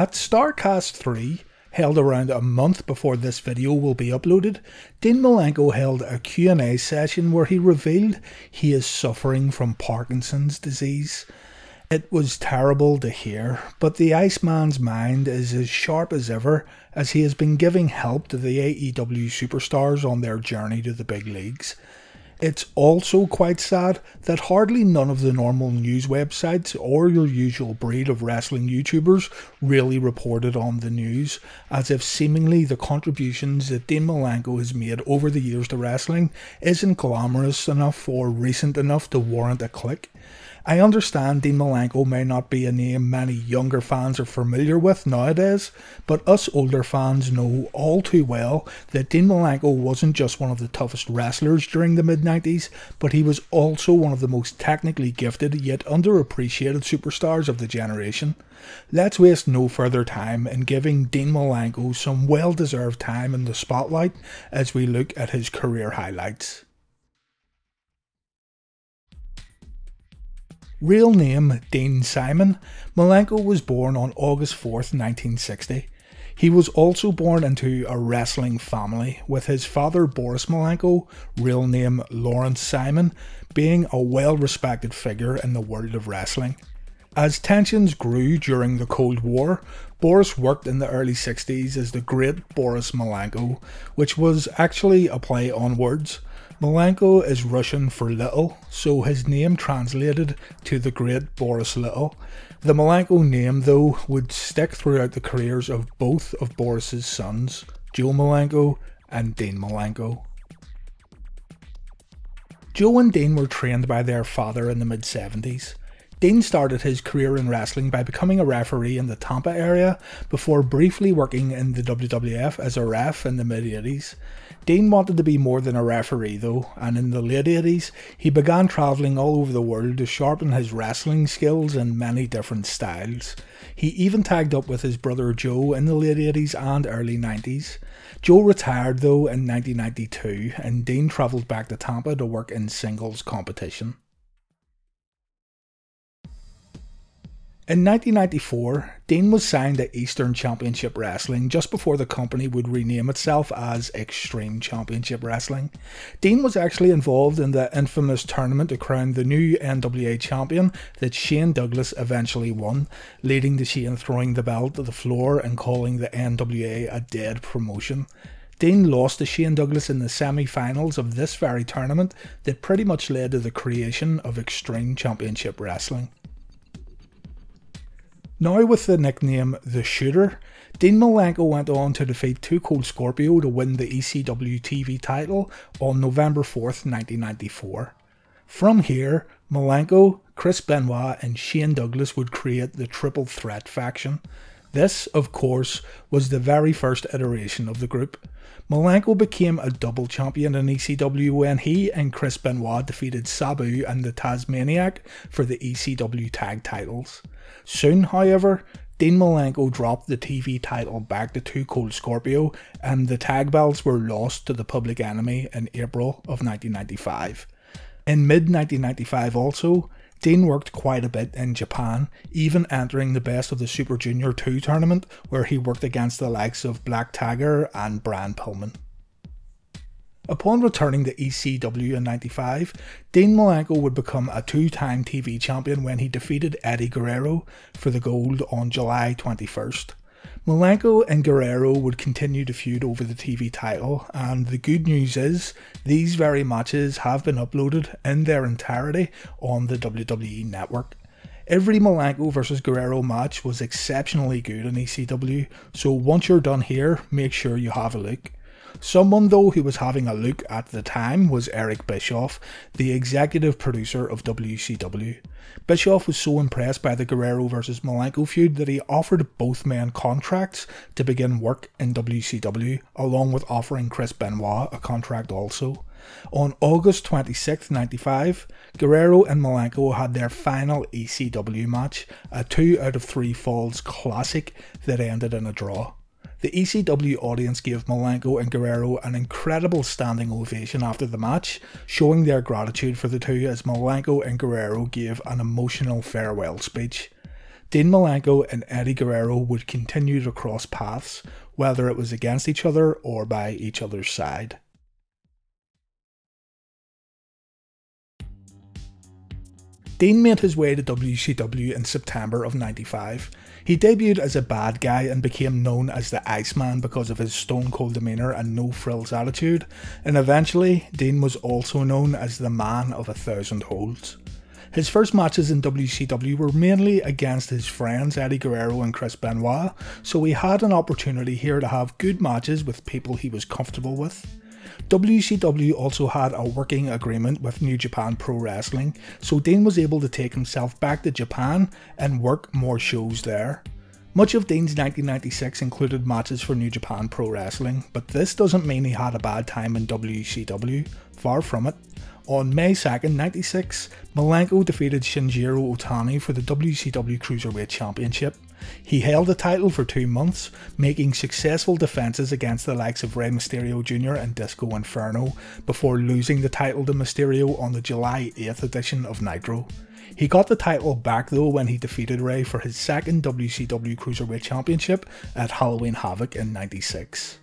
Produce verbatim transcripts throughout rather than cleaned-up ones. At Starrcade three, held around a month before this video will be uploaded, Dean Malenko held a Q and A session where he revealed he is suffering from Parkinson's disease. It was terrible to hear, but the Iceman's mind is as sharp as ever as he has been giving help to the A E W superstars on their journey to the big leagues. It's also quite sad that hardly none of the normal news websites or your usual breed of wrestling YouTubers really reported on the news, as if seemingly the contributions that Dean Malenko has made over the years to wrestling isn't glamorous enough or recent enough to warrant a click. I understand Dean Malenko may not be a name many younger fans are familiar with nowadays, but us older fans know all too well that Dean Malenko wasn't just one of the toughest wrestlers during the mid-nineties, but he was also one of the most technically gifted yet underappreciated superstars of the generation. Let's waste no further time in giving Dean Malenko some well-deserved time in the spotlight as we look at his career highlights. Real name Dean Simon, Malenko was born on August fourth nineteen sixty. He was also born into a wrestling family, with his father Boris Malenko, real name Lawrence Simon, being a well-respected figure in the world of wrestling. As tensions grew during the Cold War, Boris worked in the early sixties as the Great Boris Malenko, which was actually a play on words. Malenko is Russian for little, so his name translated to the Great Boris Little. The Malenko name, though, would stick throughout the careers of both of Boris's sons, Joe Malenko and Dean Malenko. Joe and Dean were trained by their father in the mid seventies. Dean started his career in wrestling by becoming a referee in the Tampa area before briefly working in the W W F as a ref in the mid eighties. Dean wanted to be more than a referee though, and in the late eighties he began travelling all over the world to sharpen his wrestling skills in many different styles. He even tagged up with his brother Joe in the late eighties and early nineties. Joe retired though in nineteen ninety-two, and Dean travelled back to Tampa to work in singles competition. In nineteen ninety-four, Dean was signed to Eastern Championship Wrestling just before the company would rename itself as Extreme Championship Wrestling. Dean was actually involved in the infamous tournament to crown the new N W A champion that Shane Douglas eventually won, leading to Shane throwing the belt to the floor and calling the N W A a dead promotion. Dean lost to Shane Douglas in the semi-finals of this very tournament that pretty much led to the creation of Extreme Championship Wrestling. Now with the nickname The Shooter, Dean Malenko went on to defeat Too Cold Scorpio to win the E C W T V title on November fourth nineteen ninety-four. From here, Malenko, Chris Benoit and Shane Douglas would create the Triple Threat faction. This, of course, was the very first iteration of the group. Malenko became a double champion in E C W when he and Chris Benoit defeated Sabu and the Tasmaniac for the E C W tag titles. Soon, however, Dean Malenko dropped the T V title back to Too Cold Scorpio, and the tag belts were lost to the Public Enemy in April of nineteen ninety-five. In mid nineteen ninety-five also, Dean worked quite a bit in Japan, even entering the Best of the Super Junior two tournament where he worked against the likes of Black Tiger and Brian Pillman. Upon returning to E C W in ninety-five, Dean Malenko would become a two-time T V champion when he defeated Eddie Guerrero for the gold on July twenty-first. Malenko and Guerrero would continue to feud over the T V title, and the good news is these very matches have been uploaded in their entirety on the W W E network. Every Malenko versus Guerrero match was exceptionally good in E C W, so once you're done here, make sure you have a look. Someone though who was having a look at the time was Eric Bischoff, the executive producer of W C W. Bischoff was so impressed by the Guerrero versus Malenko feud that he offered both men contracts to begin work in W C W, along with offering Chris Benoit a contract also. On August twenty-sixth ninety-five, Guerrero and Malenko had their final E C W match, a two out of three falls classic that ended in a draw. The E C W audience gave Malenko and Guerrero an incredible standing ovation after the match, showing their gratitude for the two as Malenko and Guerrero gave an emotional farewell speech. Dean Malenko and Eddie Guerrero would continue to cross paths, whether it was against each other or by each other's side. Dean made his way to W C W in September of ninety-five. He debuted as a bad guy and became known as the Iceman because of his stone cold demeanour and no frills attitude, and eventually Dean was also known as the Man of a Thousand Holds. His first matches in W C W were mainly against his friends Eddie Guerrero and Chris Benoit, so he had an opportunity here to have good matches with people he was comfortable with. W C W also had a working agreement with New Japan Pro Wrestling, so Dean was able to take himself back to Japan and work more shows there. Much of Dean's nineteen ninety-six included matches for New Japan Pro Wrestling, but this doesn't mean he had a bad time in W C W, far from it. On May second ninety-six, Malenko defeated Shinjiro Otani for the W C W Cruiserweight Championship. He held the title for two months, making successful defences against the likes of Rey Mysterio Junior and Disco Inferno, before losing the title to Mysterio on the July eighth edition of Nitro. He got the title back though when he defeated Rey for his second W C W Cruiserweight Championship at Halloween Havoc in ninety-six.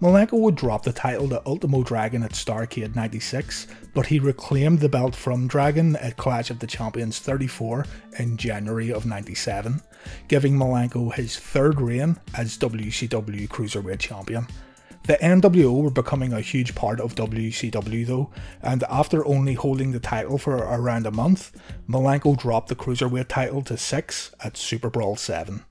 Malenko would drop the title to Ultimo Dragon at Starrcade ninety-six, but he reclaimed the belt from Dragon at Clash of the Champions thirty-four in January of ninety-seven, giving Malenko his third reign as W C W Cruiserweight Champion. The N W O were becoming a huge part of W C W though, and after only holding the title for around a month, Malenko dropped the Cruiserweight title to six at Super Brawl seven.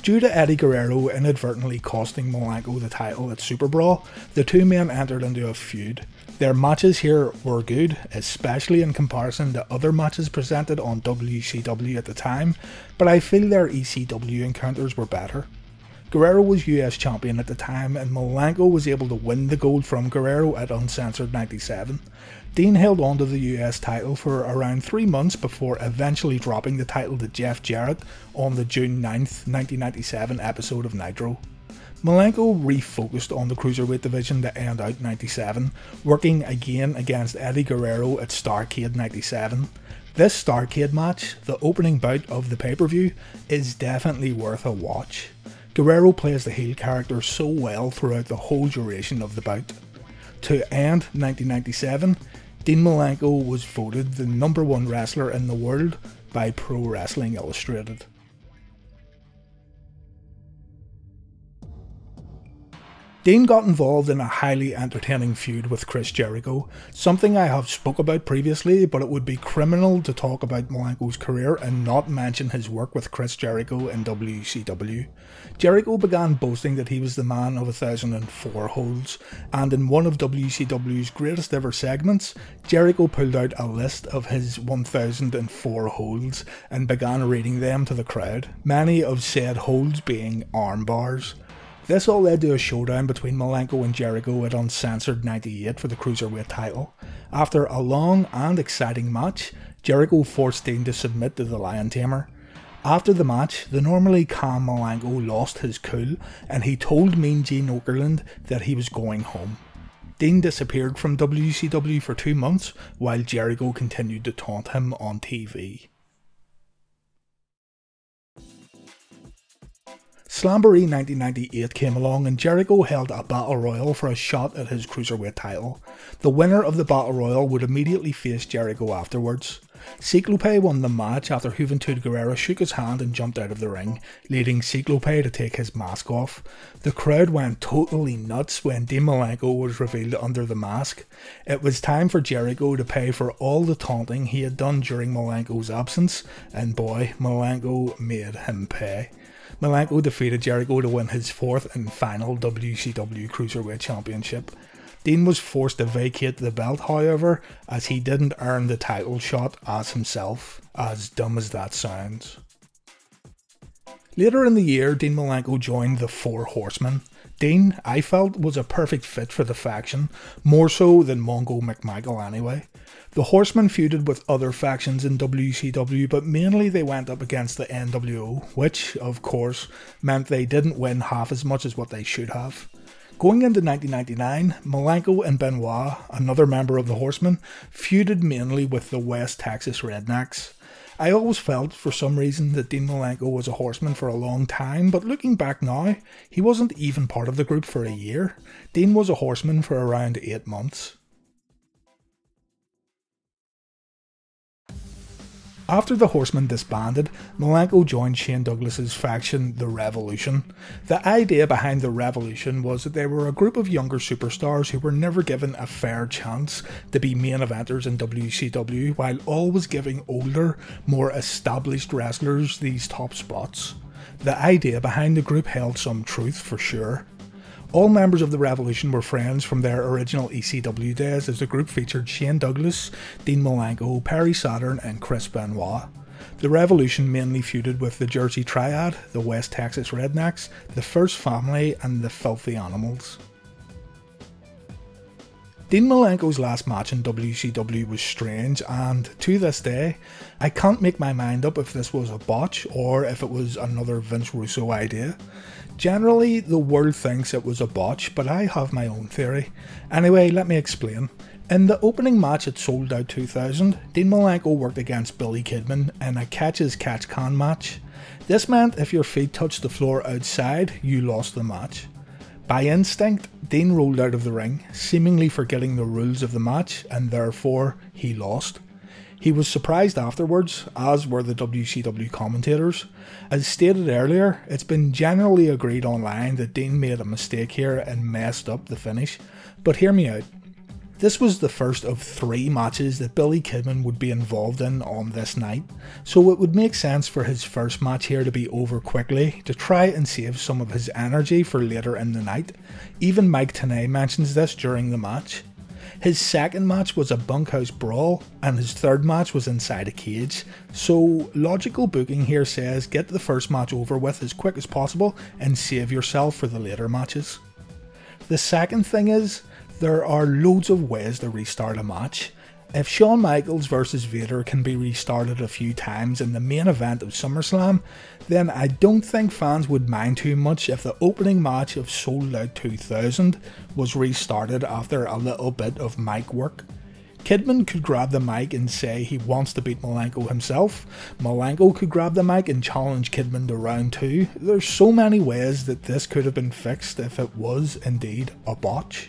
Due to Eddie Guerrero inadvertently costing Malenko the title at Super Brawl, the two men entered into a feud. Their matches here were good, especially in comparison to other matches presented on W C W at the time, but I feel their E C W encounters were better. Guerrero was U S champion at the time, and Malenko was able to win the gold from Guerrero at Uncensored ninety-seven. Dean held on to the U S title for around three months before eventually dropping the title to Jeff Jarrett on the June ninth nineteen ninety-seven episode of Nitro. Malenko refocused on the Cruiserweight division to end out ninety-seven, working again against Eddie Guerrero at Starrcade ninety-seven. This Starrcade match, the opening bout of the pay-per-view, is definitely worth a watch. Guerrero plays the heel character so well throughout the whole duration of the bout. To end nineteen ninety-seven, Dean Malenko was voted the number one wrestler in the world by Pro Wrestling Illustrated. Dean got involved in a highly entertaining feud with Chris Jericho, something I have spoke about previously, but it would be criminal to talk about Malenko's career and not mention his work with Chris Jericho in W C W. Jericho began boasting that he was the man of a thousand and four holds, and in one of W C W's greatest ever segments, Jericho pulled out a list of his one thousand and four holds and began reading them to the crowd, many of said holds being arm bars. This all led to a showdown between Malenko and Jericho at Uncensored ninety-eight for the Cruiserweight title. After a long and exciting match, Jericho forced Dean to submit to the Lion Tamer. After the match, the normally calm Malenko lost his cool and he told Mean Gene Okerlund that he was going home. Dean disappeared from W C W for two months while Jericho continued to taunt him on T V. Slamboree nineteen ninety-eight came along and Jericho held a Battle Royal for a shot at his Cruiserweight title. The winner of the Battle Royal would immediately face Jericho afterwards. Ciclope won the match after Juventud Guerrera shook his hand and jumped out of the ring, leading Ciclope to take his mask off. The crowd went totally nuts when Dean Malenko was revealed under the mask. It was time for Jericho to pay for all the taunting he had done during Malenko's absence, and boy, Malenko made him pay. Malenko defeated Jericho to win his fourth and final W C W Cruiserweight Championship. Dean was forced to vacate the belt, however, as he didn't earn the title shot as himself, as dumb as that sounds. Later in the year, Dean Malenko joined the Four Horsemen. Dean, I felt, was a perfect fit for the faction, more so than Mongo McMichael anyway. The Horsemen feuded with other factions in W C W, but mainly they went up against the N W O, which, of course, meant they didn't win half as much as what they should have. Going into nineteen ninety-nine, Malenko and Benoit, another member of the Horsemen, feuded mainly with the West Texas Rednecks. I always felt, for some reason, that Dean Malenko was a Horseman for a long time, but looking back now, he wasn't even part of the group for a year. Dean was a Horseman for around eight months. After the Horsemen disbanded, Malenko joined Shane Douglas's faction, The Revolution. The idea behind The Revolution was that they were a group of younger superstars who were never given a fair chance to be main eventers in W C W, while always giving older, more established wrestlers these top spots. The idea behind the group held some truth for sure. All members of The Revolution were friends from their original E C W days, as the group featured Shane Douglas, Dean Malenko, Perry Saturn and Chris Benoit. The Revolution mainly feuded with the Jersey Triad, the West Texas Rednecks, the First Family and the Filthy Animals. Dean Malenko's last match in W C W was strange, and to this day, I can't make my mind up if this was a botch or if it was another Vince Russo idea. Generally, the world thinks it was a botch, but I have my own theory. Anyway, let me explain. In the opening match at Sold Out two thousand, Dean Malenko worked against Billy Kidman in a catch-as-catch-can match. This meant if your feet touched the floor outside, you lost the match. By instinct, Dean rolled out of the ring, seemingly forgetting the rules of the match, and therefore he lost. He was surprised afterwards, as were the W C W commentators. As stated earlier, it's been generally agreed online that Dean made a mistake here and messed up the finish, but hear me out. This was the first of three matches that Billy Kidman would be involved in on this night, so it would make sense for his first match here to be over quickly to try and save some of his energy for later in the night. Even Mike Tenay mentions this during the match. His second match was a bunkhouse brawl and his third match was inside a cage, so logical booking here says get the first match over with as quick as possible and save yourself for the later matches. The second thing is, there are loads of ways to restart a match. If Shawn Michaels versus Vader can be restarted a few times in the main event of SummerSlam, then I don't think fans would mind too much if the opening match of Sold Out two thousand was restarted after a little bit of mic work. Kidman could grab the mic and say he wants to beat Malenko himself, Malenko could grab the mic and challenge Kidman to round two. There's so many ways that this could have been fixed if it was indeed a botch.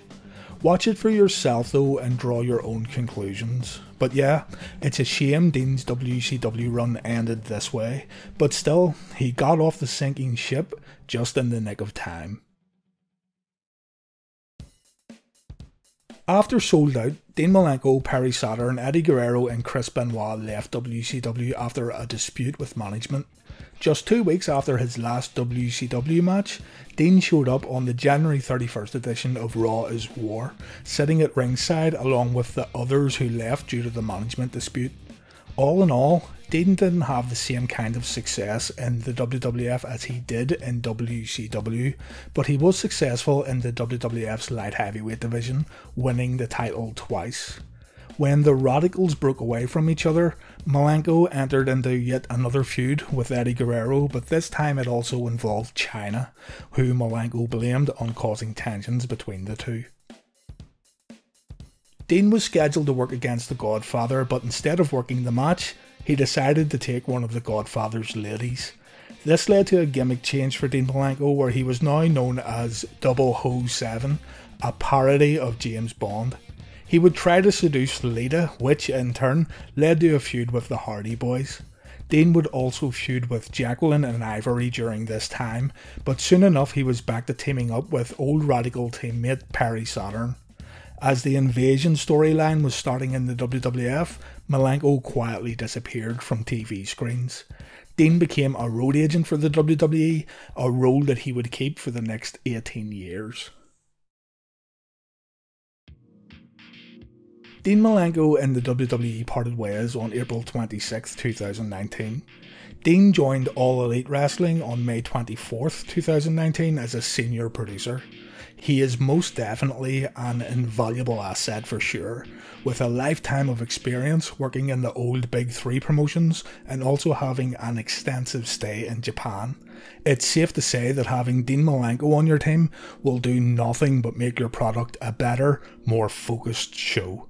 Watch it for yourself though and draw your own conclusions. But yeah, it's a shame Dean's W C W run ended this way, but still, he got off the sinking ship just in the nick of time. After Sold Out, Dean Malenko, Perry Saturn, Eddie Guerrero and Chris Benoit left W C W after a dispute with management. Just two weeks after his last W C W match, Dean showed up on the January thirty-first edition of Raw is War, sitting at ringside along with the others who left due to the management dispute. All in all, Dean didn't have the same kind of success in the W W F as he did in W C W, but he was successful in the W W F's light heavyweight division, winning the title twice. When the Radicals broke away from each other, Malenko entered into yet another feud with Eddie Guerrero, but this time it also involved China, who Malenko blamed on causing tensions between the two. Dean was scheduled to work against the Godfather, but instead of working the match, he decided to take one of the Godfather's ladies. This led to a gimmick change for Dean Malenko, where he was now known as double oh seven, a parody of James Bond. He would try to seduce Lita, which in turn led to a feud with the Hardy Boys. Dean would also feud with Jacqueline and Ivory during this time, but soon enough he was back to teaming up with old Radical teammate Perry Saturn. As the Invasion storyline was starting in the W W F, Malenko quietly disappeared from T V screens. Dean became a road agent for the W W E, a role that he would keep for the next eighteen years. Dean Malenko and the W W E parted ways on April twenty-sixth two thousand nineteen. Dean joined All Elite Wrestling on May twenty-fourth two thousand nineteen as a senior producer. He is most definitely an invaluable asset for sure, with a lifetime of experience working in the old Big Three promotions and also having an extensive stay in Japan. It's safe to say that having Dean Malenko on your team will do nothing but make your product a better, more focused show.